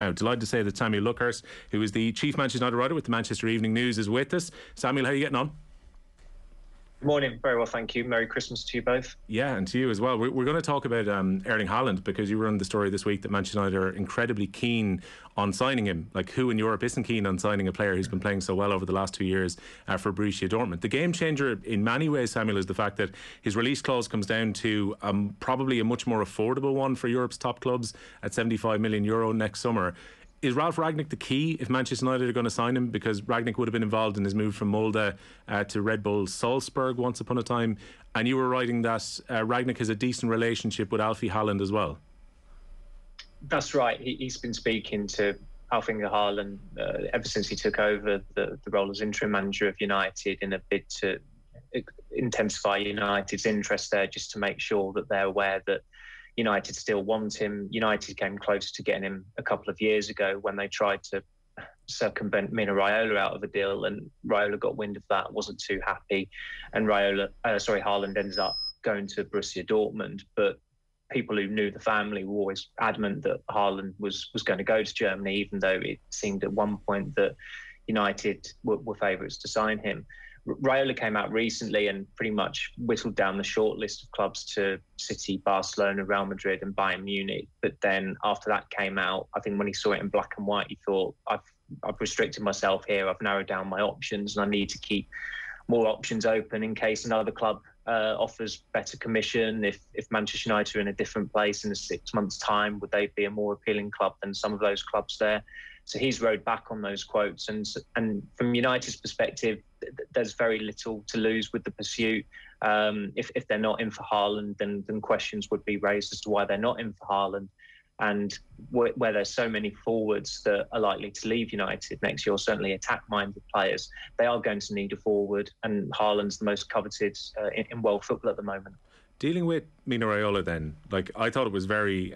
Now, delighted to say that Samuel Luckhurst, who is the chief Manchester United writer with the Manchester Evening News, is with us. Samuel, how are you getting on? Good morning. Very well, thank you. Merry Christmas to you both. Yeah, and to you as well. We're going to talk about Erling Haaland, because you run the story this week that Manchester United are incredibly keen on signing him. Like, who in Europe isn't keen on signing a player who's been playing so well over the last 2 years for Borussia Dortmund? The game changer in many ways, Samuel, is the fact that his release clause comes down to probably a much more affordable one for Europe's top clubs at €75 million next summer. Is Ralf Rangnick the key if Manchester United are going to sign him? Because Rangnick would have been involved in his move from Molde to Red Bull Salzburg once upon a time. And you were writing that Rangnick has a decent relationship with Alfie Haaland as well. That's right. He's been speaking to Alfie Haaland ever since he took over the role as interim manager of United, in a bid to intensify United's interest there, just to make sure that they're aware that United still want him. United came close to getting him a couple of years ago when they tried to circumvent Mino Raiola out of a deal, and Raiola got wind of that, wasn't too happy, and Haaland ended up going to Borussia Dortmund. But people who knew the family were always adamant that Haaland was going to go to Germany, even though it seemed at one point that United were favourites to sign him. Raiola came out recently and pretty much whittled down the shortlist of clubs to City, Barcelona, Real Madrid and Bayern Munich. But then after that came out, I think when he saw it in black and white, he thought, I've restricted myself here. I've narrowed down my options and I need to keep more options open in case another club offers better commission. If Manchester United are in a different place in a 6 months' time, would they be a more appealing club than some of those clubs there? So he's rode back on those quotes. And from United's perspective, there's very little to lose with the pursuit. If they're not in for Haaland, then questions would be raised as to why they're not in for Haaland. And where there's so many forwards that are likely to leave United next year, certainly attack-minded players, they are going to need a forward. And Haaland's the most coveted in world football at the moment. Dealing with Mino Raiola then, like, I thought it was very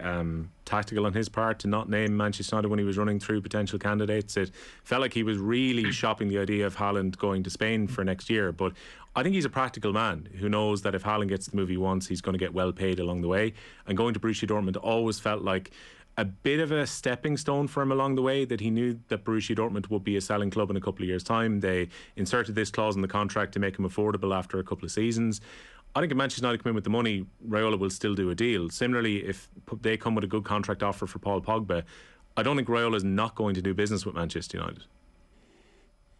tactical on his part to not name Manchester United when he was running through potential candidates. It felt like he was really shopping the idea of Haaland going to Spain for next year. But I think he's a practical man who knows that if Haaland gets the move he wants, he's going to get well paid along the way. And going to Borussia Dortmund always felt like a bit of a stepping stone for him along the way, that he knew that Borussia Dortmund would be a selling club in a couple of years' time. They inserted this clause in the contract to make him affordable after a couple of seasons. I think if Manchester United come in with the money, Raiola will still do a deal. Similarly, if they come with a good contract offer for Paul Pogba, I don't think Raiola is not going to do business with Manchester United.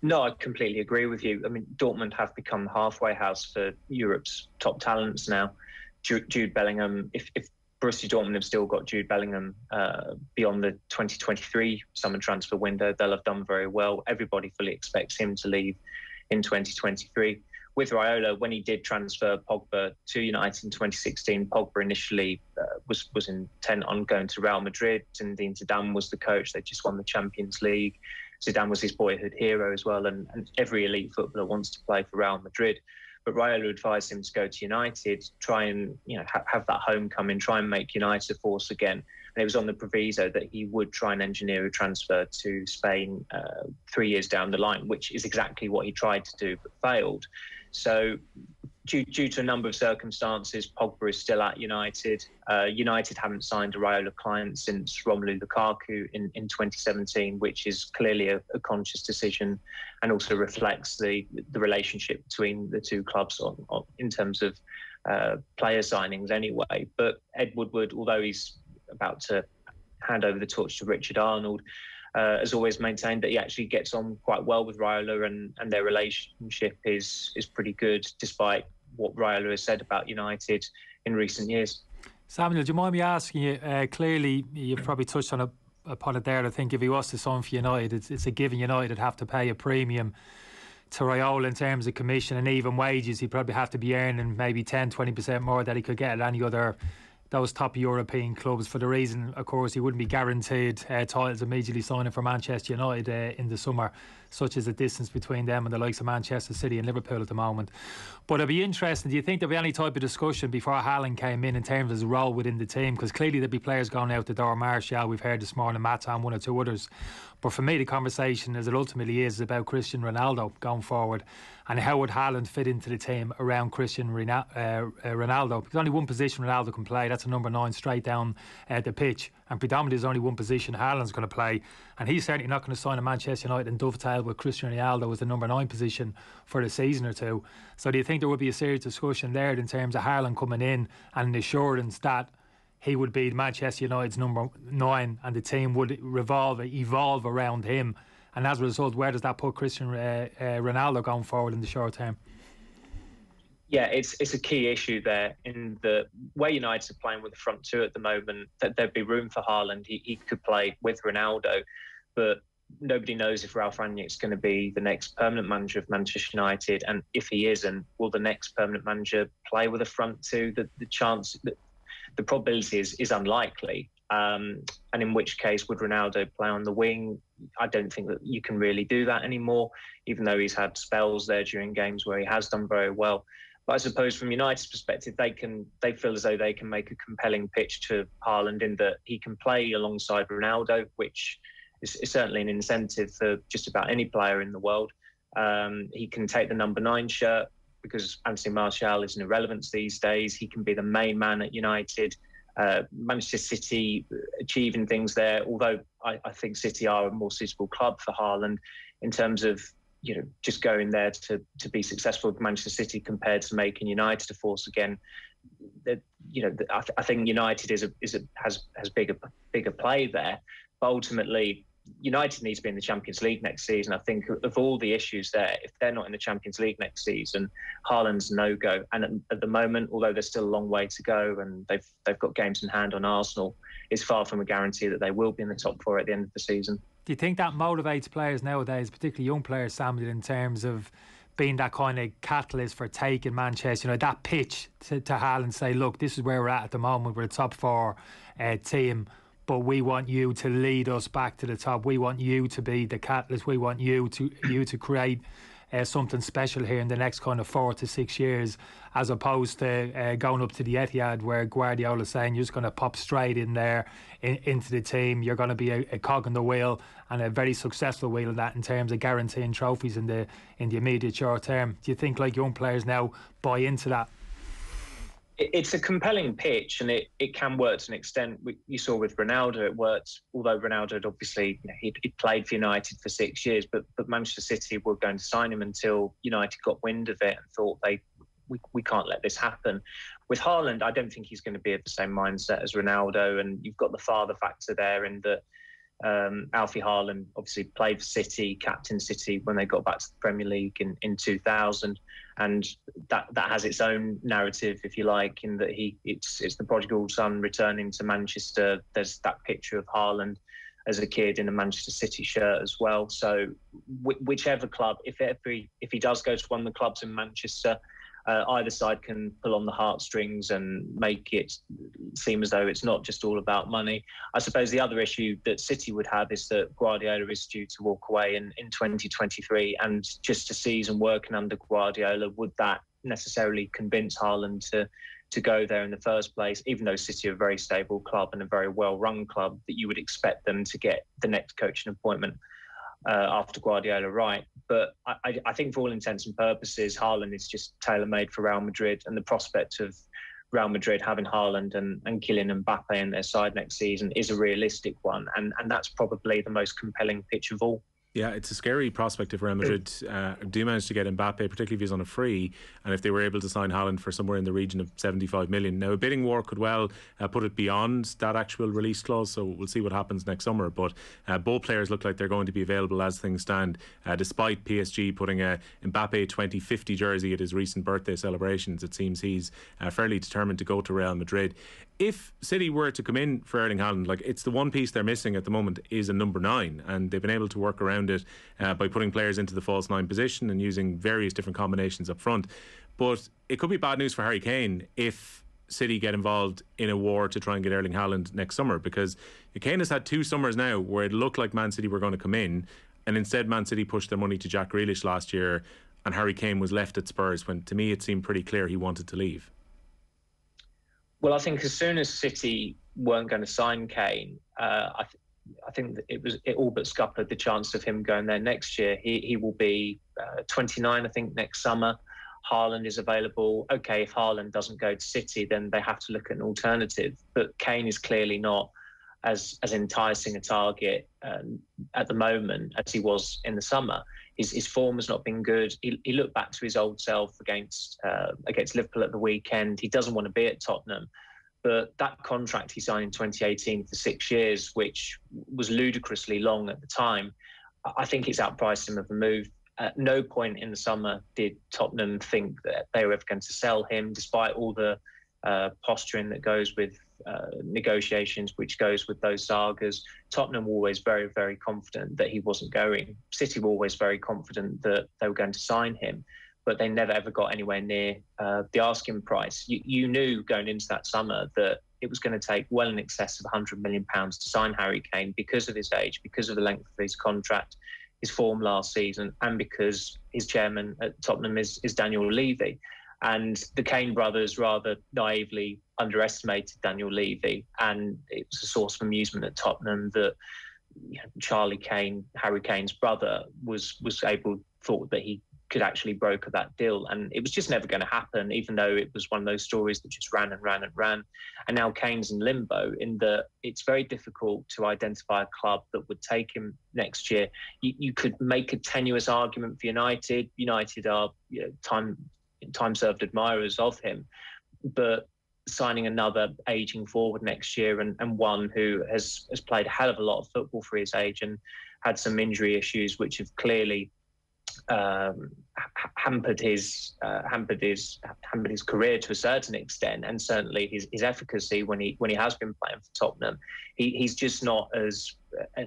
No, I completely agree with you. I mean, Dortmund have become the halfway house for Europe's top talents now. Jude Bellingham, if Borussia Dortmund have still got Jude Bellingham beyond the 2023 summer transfer window, they'll have done very well. Everybody fully expects him to leave in 2023. With Raiola, when he did transfer Pogba to United in 2016, Pogba initially was intent on going to Real Madrid. Zinedine Zidane was the coach. They just won the Champions League. Zidane was his boyhood hero as well, and every elite footballer wants to play for Real Madrid. But Raiola advised him to go to United, try and have that homecoming, try and make United a force again. And it was on the proviso that he would try and engineer a transfer to Spain 3 years down the line, which is exactly what he tried to do but failed. So due to a number of circumstances, Pogba is still at United. United haven't signed a Raiola client since Romelu Lukaku in 2017, which is clearly a conscious decision and also reflects the relationship between the two clubs on in terms of player signings anyway. But Ed Woodward, although he's about to hand over the torch to Richard Arnold, has always maintained that he actually gets on quite well with Raiola, and their relationship is pretty good, despite what Raiola has said about United in recent years. Samuel, do you mind me asking you, clearly you've probably touched on upon it there, I think if he was to sign for United, it's a given United have to pay a premium to Raiola in terms of commission and even wages. He'd probably have to be earning maybe 10-20% more than he could get at any other those top European clubs, for the reason, of course, he wouldn't be guaranteed titles immediately signing for Manchester United in the summer, such as the distance between them and the likes of Manchester City and Liverpool at the moment. But it'd be interesting, do you think there'd be any type of discussion before Haaland came in terms of his role within the team? Because clearly there'd be players going out the door, Martial, we've heard this morning, Mata and one or two others. But for me, the conversation, as it ultimately is about Cristiano Ronaldo going forward, and how would Haaland fit into the team around Cristiano Ronaldo? Because only one position Ronaldo can play, that's gets a number 9 straight down the pitch, and predominantly there's only one position Haaland's going to play, and he's certainly not going to sign at Manchester United and dovetail with Cristiano Ronaldo as the number 9 position for a season or two. So do you think there would be a serious discussion there in terms of Haaland coming in and an assurance that he would be Manchester United's number 9 and the team would evolve around him? And as a result, where does that put Cristiano Ronaldo going forward in the short term? Yeah, it's a key issue there in the way United are playing with the front two at the moment, that there'd be room for Haaland. He could play with Ronaldo, but nobody knows if Ralf Rangnick's going to be the next permanent manager of Manchester United. And if he isn't, will the next permanent manager play with a front two? The chance, the probability is unlikely. And in which case, would Ronaldo play on the wing? I don't think that you can really do that anymore, even though he's had spells there during games where he has done very well. But I suppose from United's perspective, they feel as though they can make a compelling pitch to Haaland in that he can play alongside Ronaldo, which is certainly an incentive for just about any player in the world. He can take the number 9 shirt because Anthony Martial is an irrelevance these days. He can be the main man at United. Manchester City achieving things there, although I think City are a more suitable club for Haaland in terms of, you know, just going there to be successful with Manchester City compared to making United a force again. You know, I think United has bigger play there, but ultimately United needs to be in the Champions League next season. I think of all the issues there, if they're not in the Champions League next season, Haaland's no-go. And at the moment, although there's still a long way to go and they've got games in hand on Arsenal, it's far from a guarantee that they will be in the top 4 at the end of the season. Do you think that motivates players nowadays, particularly young players, Samuel, in terms of being that kind of catalyst for taking Manchester, you know, that pitch to Haaland, say, look, this is where we're at the moment, we're a top 4 team, but we want you to lead us back to the top. We want you to be the catalyst. We want you to create something special here in the next kind of 4 to 6 years, as opposed to going up to the Etihad where Guardiola's saying you're just going to pop straight in there into the team. You're going to be a cog in the wheel, and a very successful wheel of that in terms of guaranteeing trophies in the immediate short term. Do you think like young players now buy into that? It's a compelling pitch, and it can work to an extent. You saw with Ronaldo, it worked, although Ronaldo had obviously, you know, he'd played for United for 6 years, but Manchester City were going to sign him until United got wind of it and thought we can't let this happen. With Haaland, I don't think he's going to be of the same mindset as Ronaldo, and you've got the father factor there in that Alfie Haaland obviously played for City, captain City when they got back to the Premier League in 2000, and that has its own narrative, if you like, in that it's the prodigal son returning to Manchester. There's that picture of Haaland as a kid in a Manchester City shirt as well. So whichever club, if he does go to one of the clubs in Manchester, either side can pull on the heartstrings and make it seem as though it's not just all about money. I suppose the other issue that City would have is that Guardiola is due to walk away in 2023, and just a season working under Guardiola, would that necessarily convince Haaland to go there in the first place, even though City are a very stable club and a very well-run club that you would expect them to get the next coaching appointment after Guardiola, right? But I think for all intents and purposes, Haaland is just tailor-made for Real Madrid, and the prospect of Real Madrid having Haaland and Kylian Mbappe in their side next season is a realistic one, and that's probably the most compelling pitch of all. Yeah, it's a scary prospect if Real Madrid do manage to get Mbappe, particularly if he's on a free, and if they were able to sign Haaland for somewhere in the region of 75 million. Now, a bidding war could well put it beyond that actual release clause, so we'll see what happens next summer. But both players look like they're going to be available as things stand, despite PSG putting a Mbappe 2050 jersey at his recent birthday celebrations. It seems he's fairly determined to go to Real Madrid. If City were to come in for Erling Haaland, like, it's the one piece they're missing at the moment is a number 9, and they've been able to work around it by putting players into the false 9 position and using various different combinations up front. But it could be bad news for Harry Kane if City get involved in a war to try and get Erling Haaland next summer, because Kane has had 2 summers now where it looked like Man City were going to come in, and instead Man City pushed their money to Jack Grealish last year, and Harry Kane was left at Spurs when, to me, it seemed pretty clear he wanted to leave. Well, I think as soon as City weren't going to sign Kane, I think that it all but scuppered the chance of him going there next year. He will be 29, I think, next summer. Haaland is available. Okay, if Haaland doesn't go to City, then they have to look at an alternative. But Kane is clearly not as enticing a target at the moment as he was in the summer. His form has not been good. He looked back to his old self against Liverpool at the weekend. He doesn't want to be at Tottenham. But that contract he signed in 2018 for 6 years, which was ludicrously long at the time, I think it's outpriced him of a move. At no point in the summer did Tottenham think that they were ever going to sell him, despite all the posturing that goes with negotiations, which goes with those sagas. Tottenham were always very, very confident that he wasn't going. City were always very confident that they were going to sign him, but they never ever got anywhere near the asking price. You knew going into that summer that it was going to take well in excess of £100 million to sign Harry Kane because of his age, because of the length of his contract, his form last season, and because his chairman at Tottenham is Daniel Levy. And the Kane brothers rather naively underestimated Daniel Levy, and it was a source of amusement at Tottenham that Charlie Kane, Harry Kane's brother, thought that he could actually broker that deal, and it was just never going to happen, even though it was one of those stories that just ran and ran and ran. And now Kane's in limbo, in that it's very difficult to identify a club that would take him next year. You could make a tenuous argument for United. United are time-served admirers of him, but signing another ageing forward next year and one who has played a hell of a lot of football for his age and had some injury issues which have clearly hampered his career to a certain extent, and certainly his efficacy when he has been playing for Tottenham. He's just not as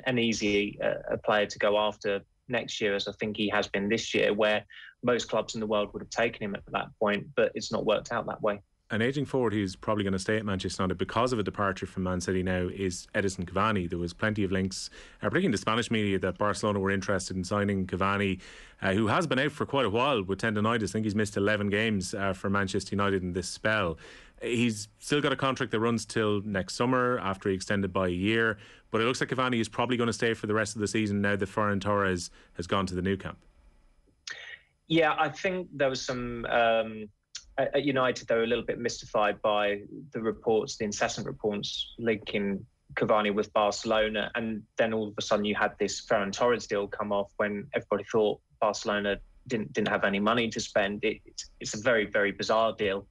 an easy a player to go after next year as I think he has been this year, where most clubs in the world would have taken him at that point, but it's not worked out that way. An ageing forward who's probably going to stay at Manchester United because of a departure from Man City now is Edison Cavani. There was plenty of links, particularly in the Spanish media, that Barcelona were interested in signing Cavani, who has been out for quite a while with tendonitis. I think he's missed 11 games for Manchester United in this spell. He's still got a contract that runs till next summer after he extended by a year, but it looks like Cavani is probably going to stay for the rest of the season now that Ferran Torres has gone to the new camp. Yeah, I think there was some... At United, they were a little bit mystified by the incessant reports linking Cavani with Barcelona. And then all of a sudden you had this Ferran Torres deal come off when everybody thought Barcelona didn't have any money to spend. It's a very, very bizarre deal.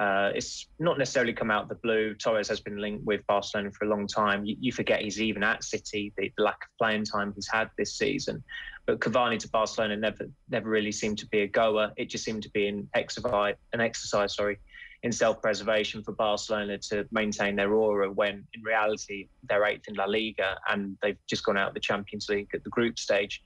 It's not necessarily come out of the blue. Torres has been linked with Barcelona for a long time. You forget he's even at City, the lack of playing time he's had this season. But Cavani to Barcelona never really seemed to be a goer. It just seemed to be an exercise in self-preservation for Barcelona to maintain their aura, when in reality they're 8th in La Liga and they've just gone out of the Champions League at the group stage.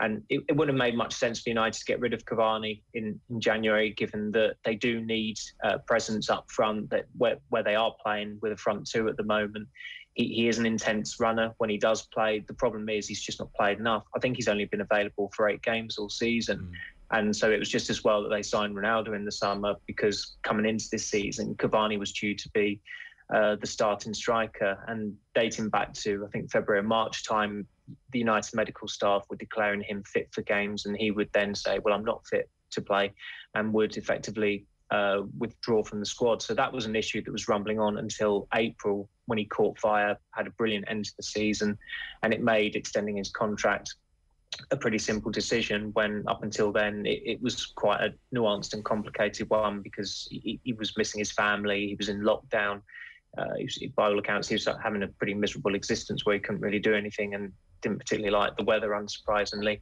And it wouldn't have made much sense for United to get rid of Cavani in January, given that they do need presence up front, that where they are playing with a front two at the moment. He is an intense runner when he does play. The problem is he's just not played enough. I think he's only been available for 8 games all season. And so it was just as well that they signed Ronaldo in the summer, because coming into this season, Cavani was due to be the starting striker. And dating back to, I think, February and March time, the United medical staff were declaring him fit for games, and he would then say, well, I'm not fit to play, and would effectively withdraw from the squad. So that was an issue that was rumbling on until April, when he caught fire, had a brilliant end to the season, and it made extending his contract a pretty simple decision, when up until then it was quite a nuanced and complicated one, because he was missing his family, he was in lockdown. By all accounts, he was having a pretty miserable existence where he couldn't really do anything and didn't particularly like the weather, unsurprisingly.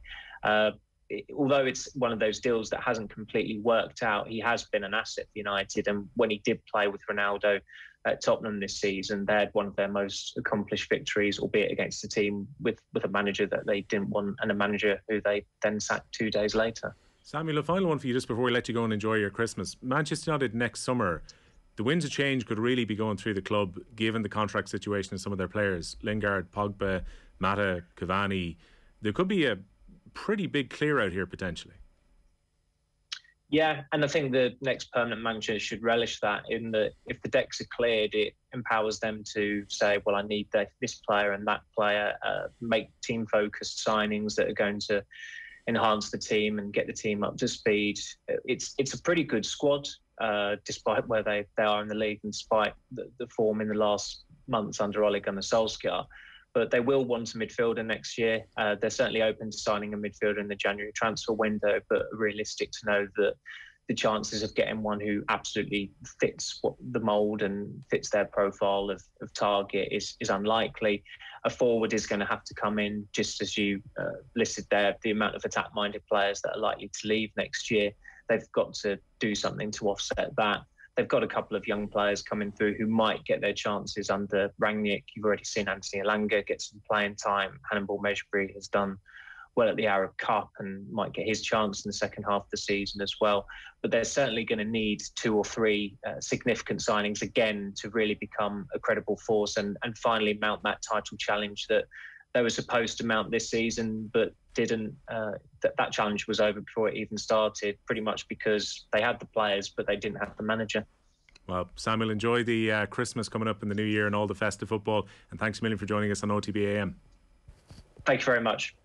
Although it's one of those deals that hasn't completely worked out, he has been an asset for United. And when he did play with Ronaldo at Tottenham this season, they had one of their most accomplished victories, albeit against a team with a manager that they didn't want, and a manager who they then sacked 2 days later. Samuel, a final one for you just before we let you go and enjoy your Christmas. Manchester United next summer. The winds of change could really be going through the club, given the contract situation of some of their players. Lingard, Pogba, Mata, Cavani. There could be a pretty big clear out here, potentially. Yeah, and I think the next permanent manager should relish that, in that if the decks are cleared, it empowers them to say, well, I need this player and that player, make team-focused signings that are going to enhance the team and get the team up to speed. It's a pretty good squad, despite where they are in the league and despite the form in the last months under Ole Gunnar Solskjaer. But they will want a midfielder next year. They're certainly open to signing a midfielder in the January transfer window, but realistic to know that the chances of getting one who absolutely fits what the mould and fits their profile of target is unlikely. A forward is going to have to come in, just as you listed there, the amount of attack-minded players that are likely to leave next year. They've got to do something to offset that. They've got a couple of young players coming through who might get their chances under Rangnick. You've already seen Anthony Elanga get some playing time. Hannibal Mejbri has done well at the Arab Cup and might get his chance in the second half of the season as well. But they're certainly going to need two or three significant signings again to really become a credible force and finally mount that title challenge that they were supposed to mount this season, but didn't. That challenge was over before it even started, pretty much because they had the players, but they didn't have the manager. Well, Samuel, enjoy the Christmas coming up in the new year and all the festive football. And thanks a million for joining us on OTB AM. Thank you very much.